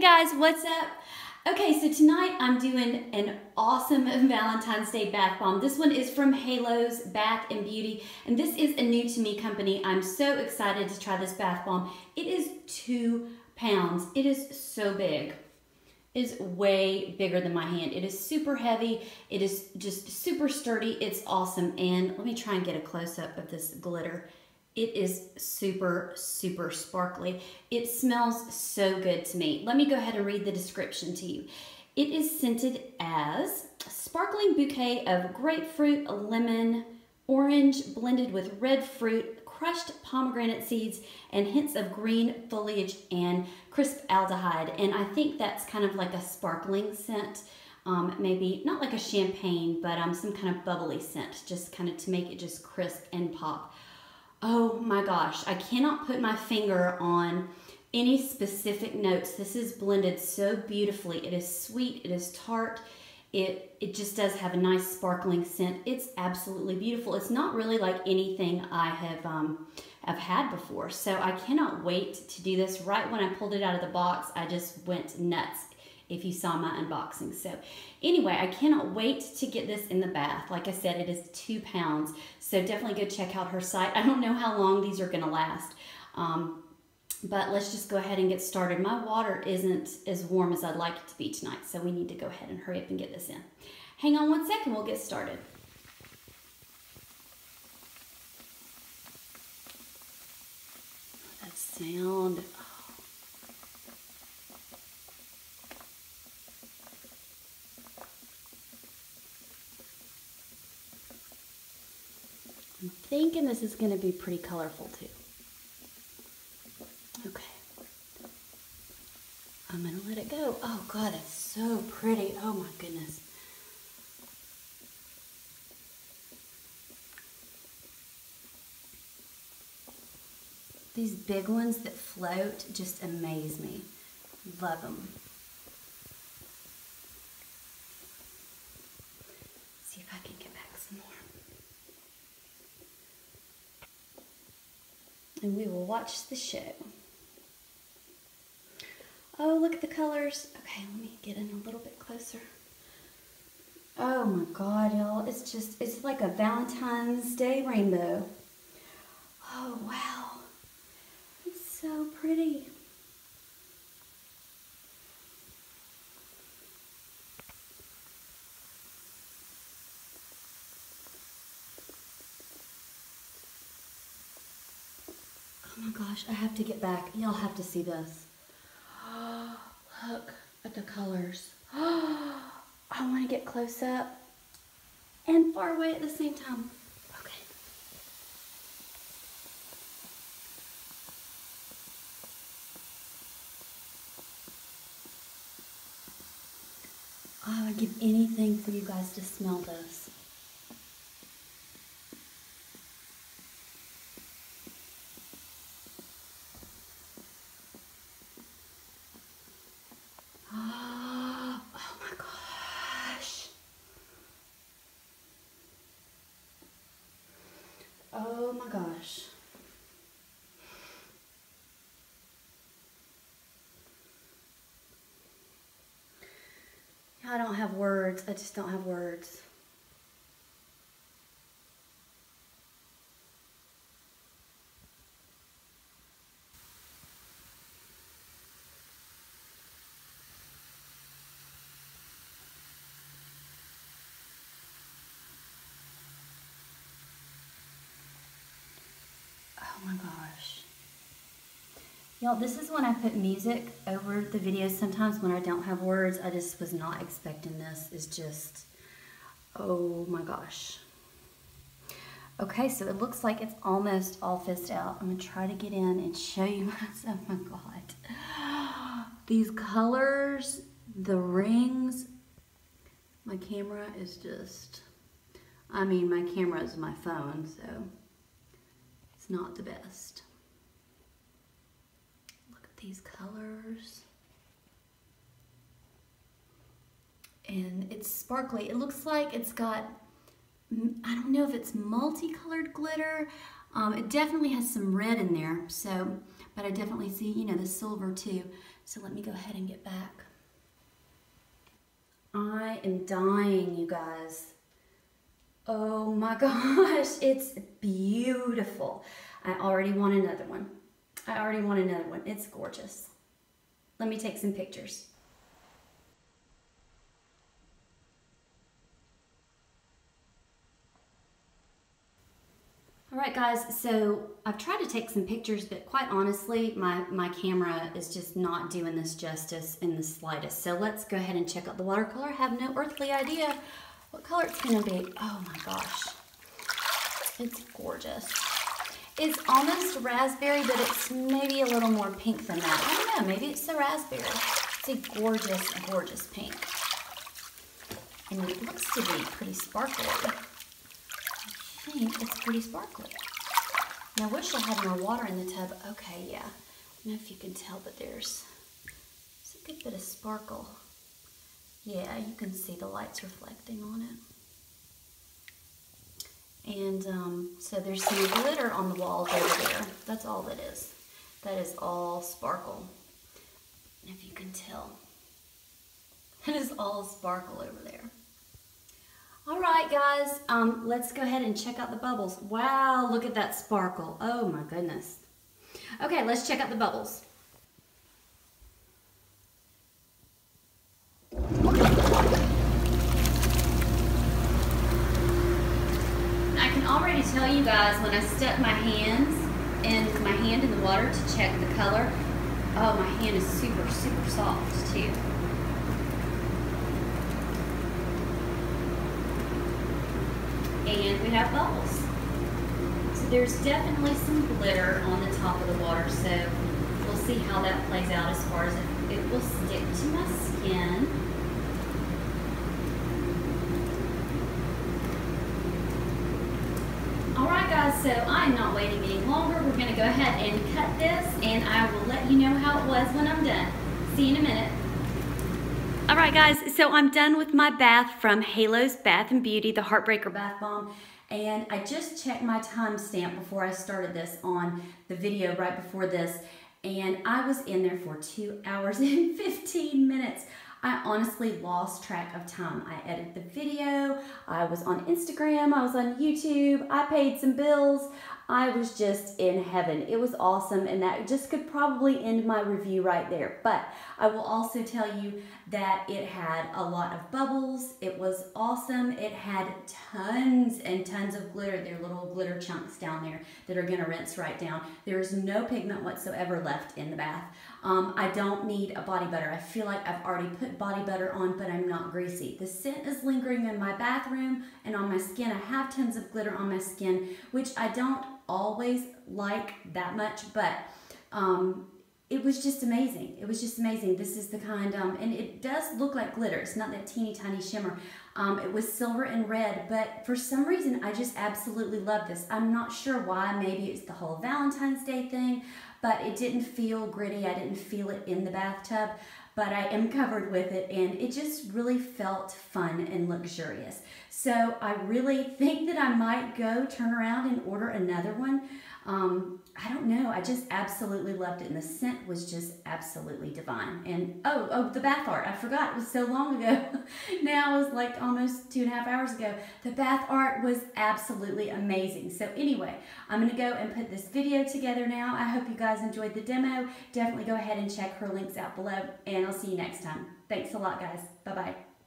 Hey guys, what's up? Okay, so tonight I'm doing an awesome Valentine's Day bath bomb. This one is from Halo's Bath and Beauty, and this is a new to me company. I'm so excited to try this bath bomb. It is 2 pounds. It is so big. It is way bigger than my hand. It is super heavy. It is just super sturdy. It's awesome. And let me try and get a close-up of this glitter. It is super, super sparkly. It smells so good to me. Let me go ahead and read the description to you. It is scented as a sparkling bouquet of grapefruit, lemon, orange, blended with red fruit, crushed pomegranate seeds, and hints of green foliage and crisp aldehyde. And I think that's kind of like a sparkling scent. Maybe not like a champagne, but some kind of bubbly scent, just kind of to make it just crisp and pop. Oh my gosh, I cannot put my finger on any specific notes. This is blended so beautifully. It is sweet, it is tart, it just does have a nice sparkling scent. It's absolutely beautiful. It's not really like anything I have had before, so I cannot wait to do this. Right when I pulled it out of the box, I just went nuts. If you saw my unboxing. So anyway, I cannot wait to get this in the bath. Like I said, it is 2 pounds. So definitely go check out her site. I don't know how long these are gonna last, but let's just go ahead and get started. My water isn't as warm as I'd like it to be tonight, so we need to go ahead and hurry up and get this in. Hang on one second, we'll get started. That sound. I'm thinking this is going to be pretty colorful too. Okay. I'm going to let it go. Oh God, it's so pretty. Oh my goodness. These big ones that float just amaze me. Love them. See if I can get back some more. And we will watch the show. Oh, look at the colors. Okay, let me get in a little bit closer. Oh my God, y'all. It's just, it's like a Valentine's Day rainbow. Oh, wow. It's so pretty. Oh my gosh, I have to get back. Y'all have to see this. Oh, look at the colors. Oh, I want to get close up and far away at the same time. Okay. I would give anything for you guys to smell this. Oh my gosh. I don't have words. I just don't have words. Oh my gosh. Y'all, this is when I put music over the videos sometimes when I don't have words. I just was not expecting this. It's just, oh my gosh. Okay, so it looks like it's almost all fizzed out. I'm gonna try to get in and show you guys. Oh my God. These colors, the rings. My camera is just, I mean, my camera is my phone, so. Not the best. Look at these colors. And it's sparkly. It looks like it's got, I don't know if it's multicolored glitter. It definitely has some red in there, so, but I definitely see, you know, the silver too. So let me go ahead and get back. I am dying, you guys. Oh my gosh, it's beautiful. I already want another one. I already want another one. It's gorgeous. Let me take some pictures. All right, guys, so I've tried to take some pictures, but quite honestly, my camera is just not doing this justice in the slightest. So let's go ahead and check out the watercolor. I have no earthly idea what color it's gonna be. Oh my gosh, it's gorgeous. It's almost raspberry, but it's maybe a little more pink than that. I don't know, maybe it's the raspberry. It's a gorgeous, gorgeous pink. And it looks to be pretty sparkly. I think it's pretty sparkly. And I wish I had more water in the tub. Okay, yeah. I don't know if you can tell, but there's a good bit of sparkle. Yeah, you can see the lights reflecting on it. And so there's some glitter on the walls over there. That's all that is. That is all sparkle. If you can tell. That is all sparkle over there. All right, guys, let's go ahead and check out the bubbles. Wow, look at that sparkle. Oh my goodness. Okay, let's check out the bubbles. I can already tell you guys, when I stuck my hand in the water to check the color, oh, my hand is super, super soft too. And we have bubbles. So there's definitely some glitter on the top of the water, so we'll see how that plays out as far as it will stick to my skin. Alright guys, so I'm not waiting any longer. We're going to go ahead and cut this, and I will let you know how it was when I'm done. See you in a minute. All right, guys, so I'm done with my bath from Halo's Bath and Beauty, the Heartbreaker Bath Bomb, and I just checked my timestamp before I started this on the video right before this, and I was in there for 2 hours and 15 minutes. I honestly lost track of time. I edited the video, I was on Instagram, I was on YouTube, I paid some bills. I was just in heaven. It was awesome, and that just could probably end my review right there. But I will also tell you that it had a lot of bubbles. It was awesome. It had tons and tons of glitter. There are little glitter chunks down there that are gonna rinse right down. There is no pigment whatsoever left in the bath. I don't need a body butter. I feel like I've already put body butter on, but I'm not greasy. The scent is lingering in my bathroom and on my skin. I have tons of glitter on my skin, which I don't always like that much, but it was just amazing. It was just amazing. This is the kind, and it does look like glitter. It's not that teeny tiny shimmer. It was silver and red, but for some reason, I just absolutely love this. I'm not sure why. Maybe it's the whole Valentine's Day thing, but it didn't feel gritty. I didn't feel it in the bathtub, but I am covered with it, and it just really felt fun and luxurious. So I really think that I might go turn around and order another one. I don't know, I just absolutely loved it, and the scent was just absolutely divine. And oh, the bath art, I forgot, it was so long ago. Now it was like almost 2.5 hours ago. The bath art was absolutely amazing. So anyway, I'm gonna go and put this video together now. I hope you guys enjoyed the demo. Definitely go ahead and check her links out below, and I'll see you next time. Thanks a lot, guys. Bye-bye.